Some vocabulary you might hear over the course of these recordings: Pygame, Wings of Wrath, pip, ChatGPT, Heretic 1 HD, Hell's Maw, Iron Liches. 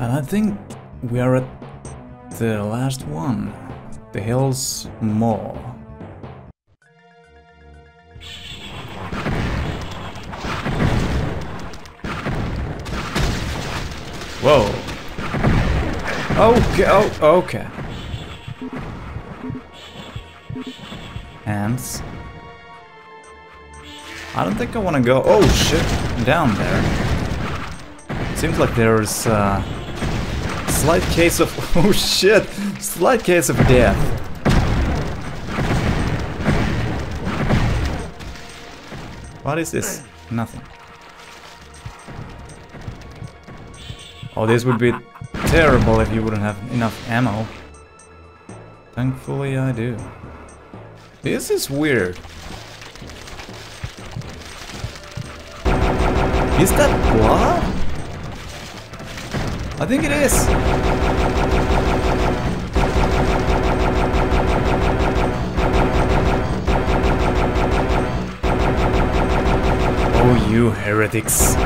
And I think we are at the last one, the Hell's Maw. Whoa. Okay, oh, okay. Ants. I don't think I want to go. Oh shit, down there. Seems like there's a slight case of. Oh shit, slight case of death. What is this? Nothing. Oh, this would be terrible if you wouldn't have enough ammo. Thankfully, I do. This is weird. Is that blood? I think it is. Oh, you heretics.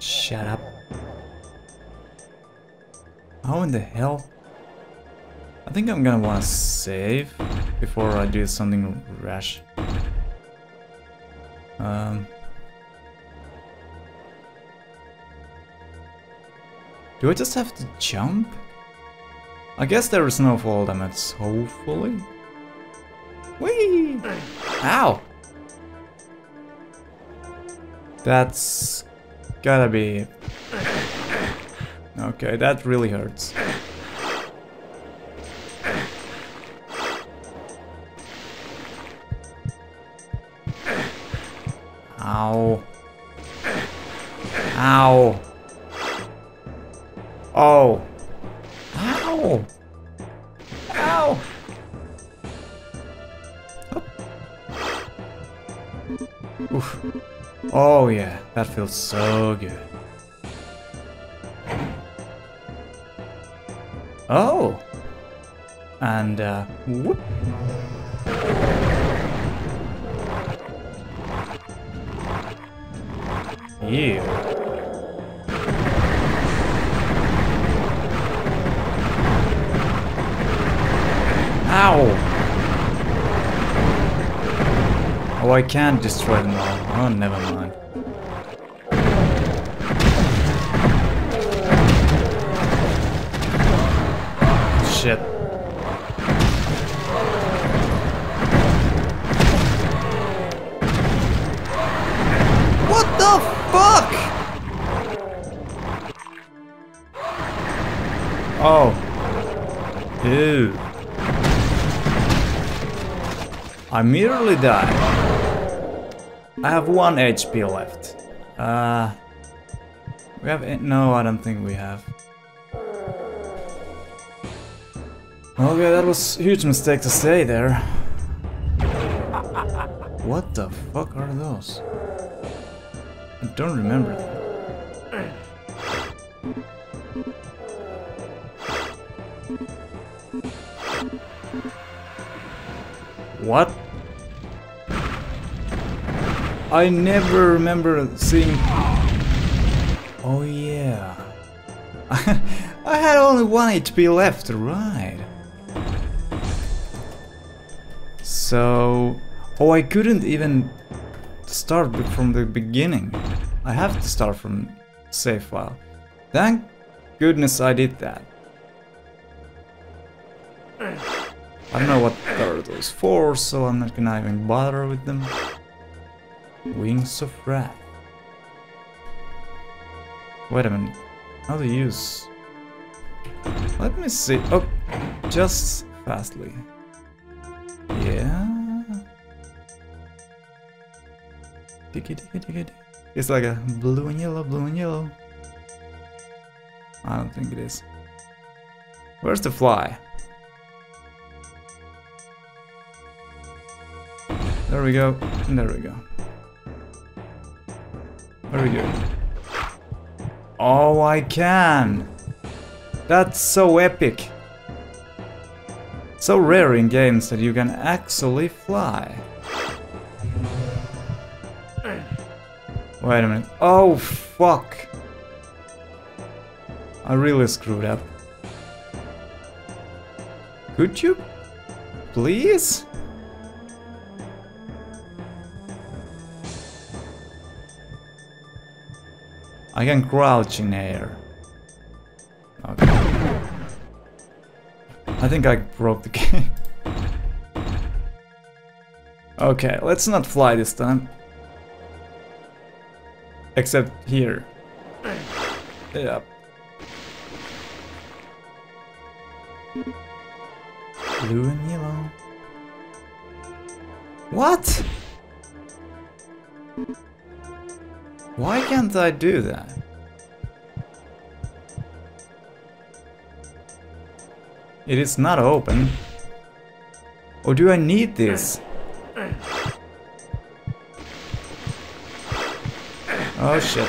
Shut up. How in the hell? I think I'm gonna wanna save before I do something rash. Do I just have to jump? I guess there is no fall damage, hopefully. Whee! Ow! That's gotta be... Okay, that really hurts. Ow. Ow. Oh. Ow. Ow. Oof. Oh yeah, that feels so good. Oh. And whoop. Yeah. Ow! Oh, I can't destroy them all. Oh, never mind. Shit. What the fuck? Oh. Ew. I merely died. I have 1 HP left. We have it? No, I don't think we have. Okay, that was a huge mistake to stay there. What the fuck are those? I don't remember them. What? I never remember seeing... Oh yeah. I had only 1 HP left, right. So... Oh, I couldn't even start from the beginning. I have to start from save file. Thank goodness I did that. I don't know what are those for, so I'm not gonna even bother with them. Wings of Wrath. Wait a minute. How to use... Let me see... Oh, just fastly. Yeah. Diggy, diggy, diggy, diggy. It's like a blue and yellow, blue and yellow. I don't think it is. Where's the fly? There we go. There we go. Very good. Oh, I can! That's so epic! So rare in games that you can actually fly. Wait a minute. Oh, fuck. I really screwed up. Could you? Please? I can crouch in air. Okay. I think I broke the game. Okay, let's not fly this time. Except here. Yep. Blue and yellow. What? Why can't I do that? It is not open. Or do I need this? Oh shit.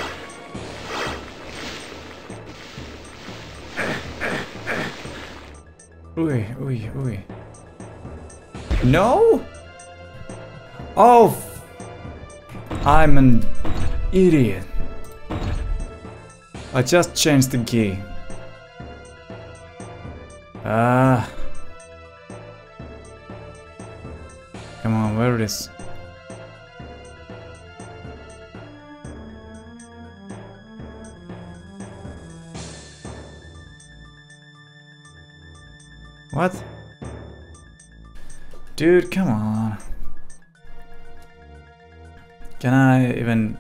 Ui, ui, ui. No? Oh! I'm an idiot. I just changed the key. Ah. Come on, where it is? What? Dude, come on. Can I even...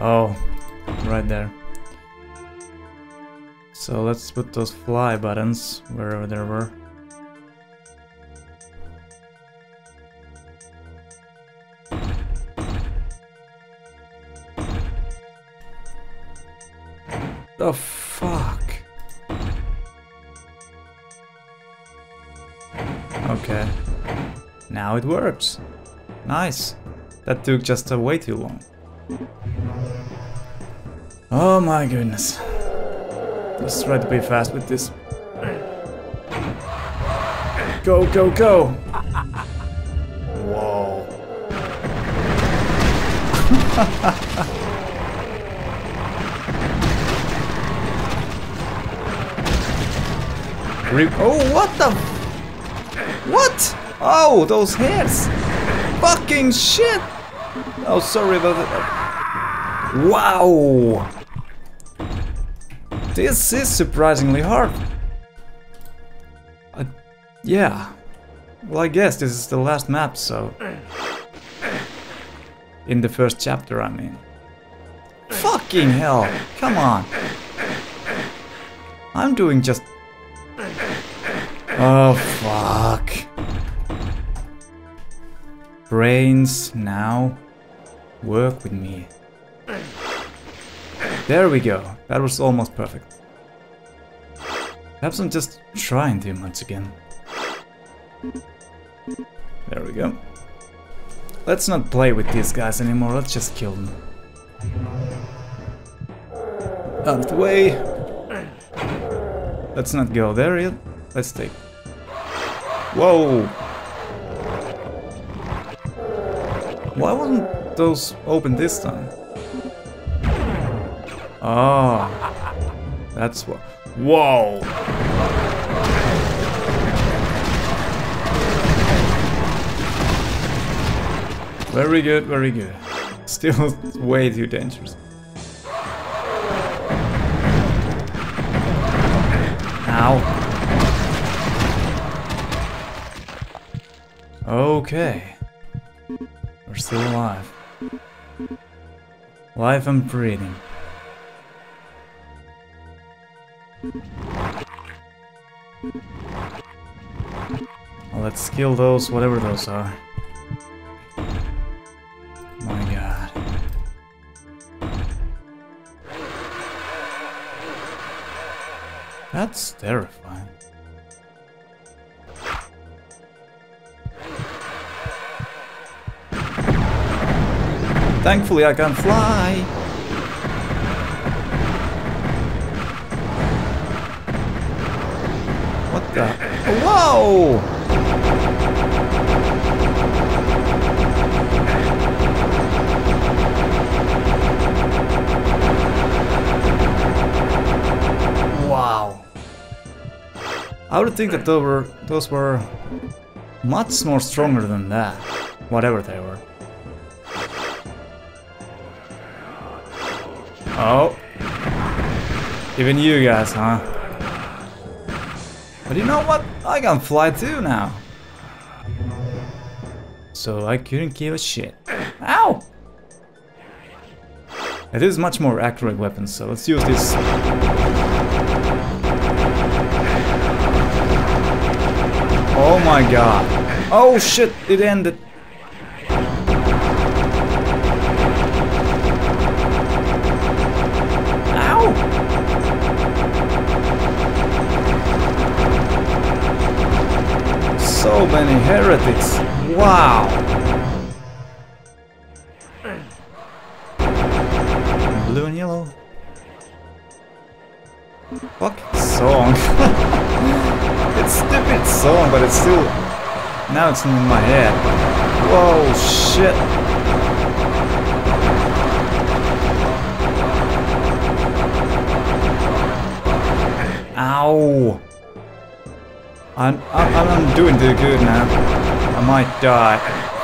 Oh, right there. So let's put those fly buttons wherever there were. The fuck? Okay. Now it works. Nice. That took just way too long. Oh my goodness. Let's try to be fast with this. Go, go, go! Whoa. Oh, what the? What? Oh, those hairs! Fucking shit! Oh, sorry about that. Wow! This is surprisingly hard. Yeah. Well, I guess this is the last map, so... In the first chapter, I mean. Fucking hell! Come on! I'm doing just... Oh, fuck. Brains, now work with me. There we go. That was almost perfect. Perhaps I'm just trying too much again. There we go. Let's not play with these guys anymore. Let's just kill them. Out of the way. Let's not go there yet. Let's take... Whoa! Why wouldn't those open this time? Oh, that's what... Whoa! Very good, very good. Still way too dangerous. Ow. Okay, we're still alive. Life and breathing. Let's kill those, whatever those are. My god. That's terrifying. Thankfully I can fly. What the? Whoa! Wow. I would think that those were much more stronger than that. Whatever they were. Oh. Even you guys, huh? But you know what? I can fly too now. So I couldn't give a shit. Ow! It is much more accurate weapon, so let's use this. Oh my god. Oh shit, it ended. So many heretics. Wow. Blue and yellow. Fuck song. It's stupid song, but it's still. Now it's in my head. Whoa, shit. Ow. I'm doing too good now. I might die.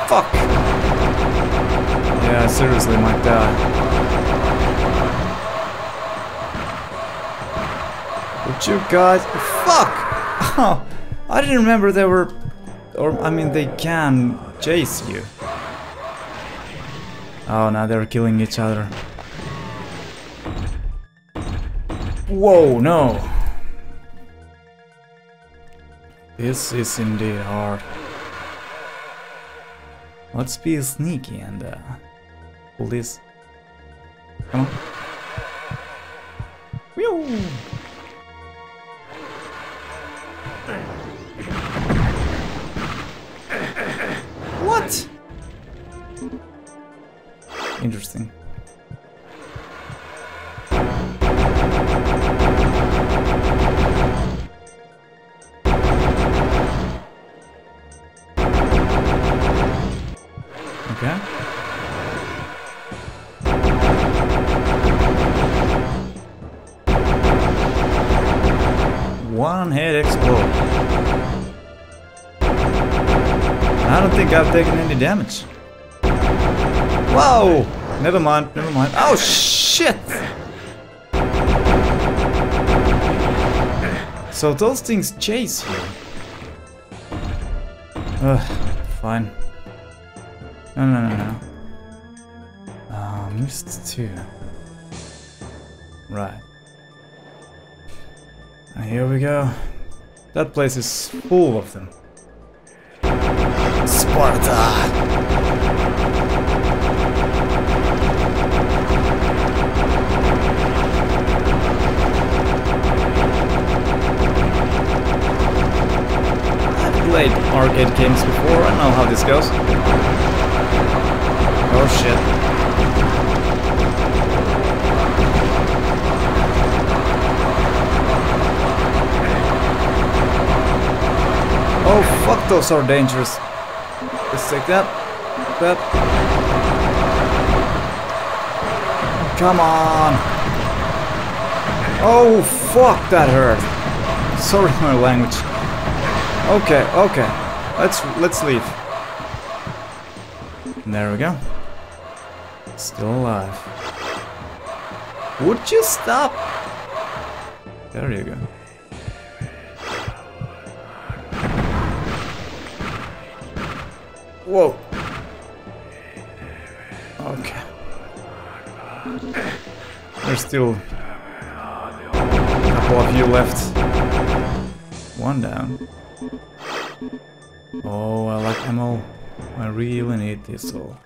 Fuck! Yeah, I seriously might die. But you guys... Fuck! Oh, I didn't remember they were... Or, I mean, they can chase you. Oh, now they're killing each other. Whoa, no! This is indeed hard. Let's be sneaky and pull this. Come on. Whew. What? Interesting. One head explode. I don't think I've taken any damage. Whoa! Never mind, never mind. Oh shit! So those things chase you. Ugh, fine. No, no, no, no. Ah, missed two. Right. Here we go. That place is full of them. Sparta! I've played arcade games before, I know how this goes. Oh shit. Oh fuck, those are dangerous. Let's take that. That. Come on. Oh fuck, that hurt. Sorry for my language. Okay, okay. Let's leave. There we go. Still alive. Would you stop? There you go. Whoa. Okay. There's still a couple of you left. One down. Oh, I like ammo. I really need this all.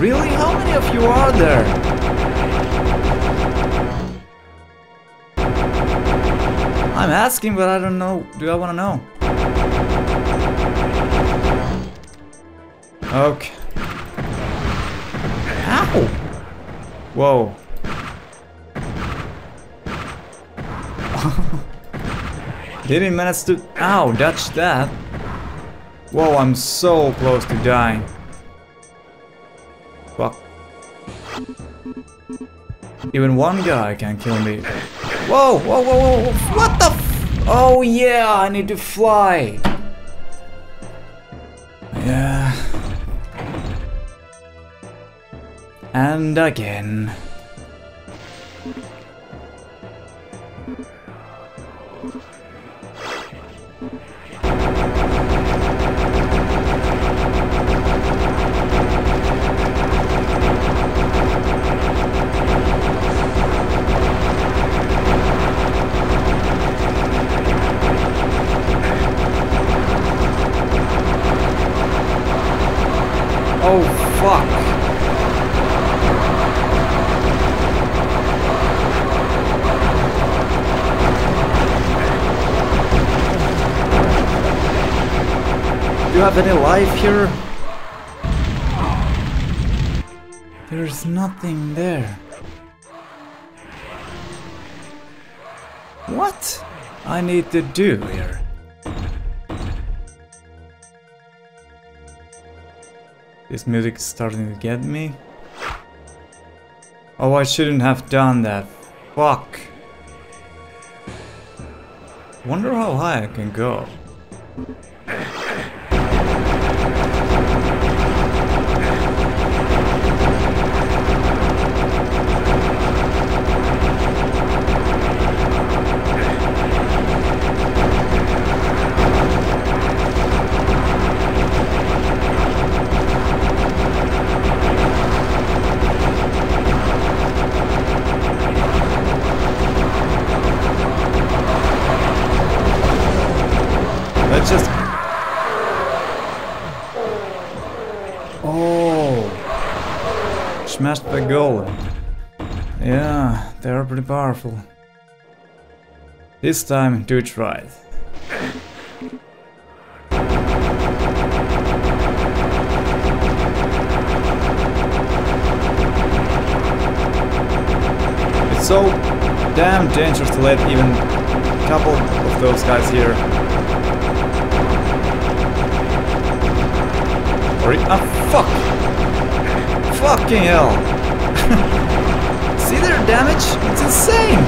Really? How many of you are there? asking, but I don't know. Do I want to know? Okay. Ow! Whoa. Didn't manage to... Ow, dodge that. Whoa, I'm so close to dying. Fuck. Even one guy can kill me. Whoa, whoa, whoa, whoa, what the f... Oh yeah, I need to fly. Yeah. And again. Oh, fuck. Do you have any life here? There's nothing there. What I need to do here? This music is starting to get me. Oh, I shouldn't have done that. Fuck. Wonder how high I can go. Smashed by golem. Yeah, they are pretty powerful. This time, do it right. It's so damn dangerous to let even a couple of those guys here. Or fuck! Fucking hell! See their damage? It's insane!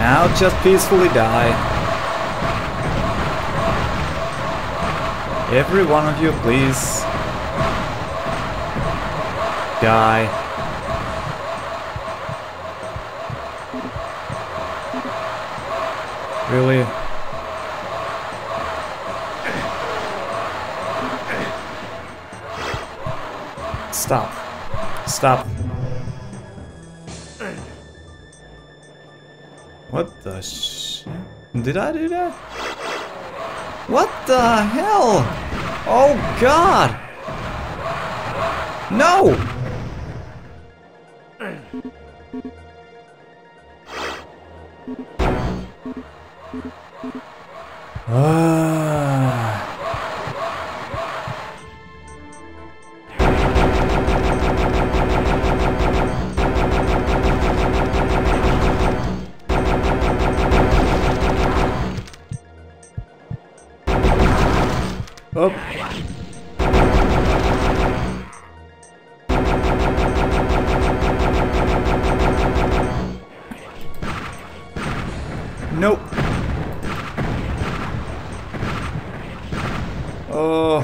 Now just peacefully die. Every one of you, please. Die. Really? Stop. Stop. What the shit? Did I do that? What the hell? Oh god! No! Oh. Nope. Oh.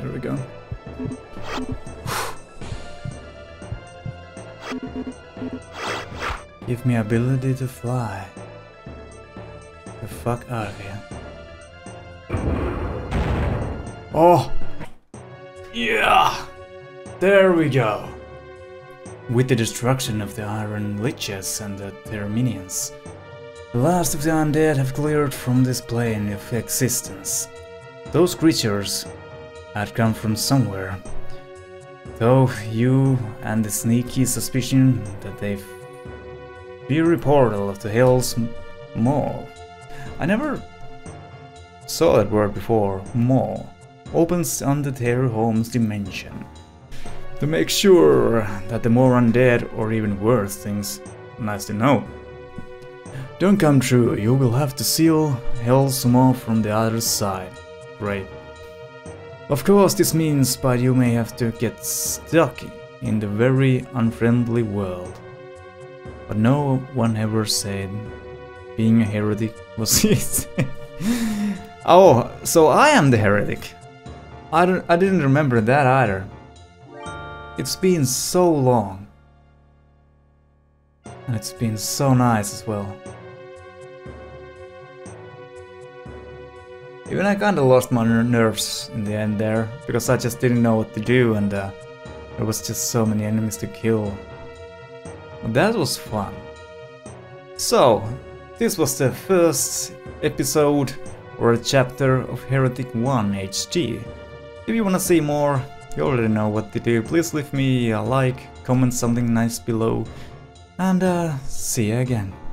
There we go. Give me ability to fly. The fuck out of here. Oh! Yeah! There we go! with the destruction of the Iron Liches and their minions. The last of the undead have cleared from this plane of existence. Those creatures had come from somewhere. Though you and the sneaky suspicion that they've been a portal of the Hell's Maw. I never saw that word before. Maw opens under their home's dimension. To make sure that the more undead or even worse things nasty know don't come true, you will have to seal Hell's Maw from the other side. Right. Of course, this means but you may have to get stuck in the very unfriendly world. But no one ever said being a heretic was it. Oh, so I am the heretic. I didn't remember that either. It's been so long. And it's been so nice as well. Even I kinda lost my nerves in the end there, because I just didn't know what to do and there was just so many enemies to kill. But that was fun. So, this was the first episode or chapter of Heretic 1 HD. If you wanna see more, you already know what to do. Please leave me a like, comment something nice below, and see you again.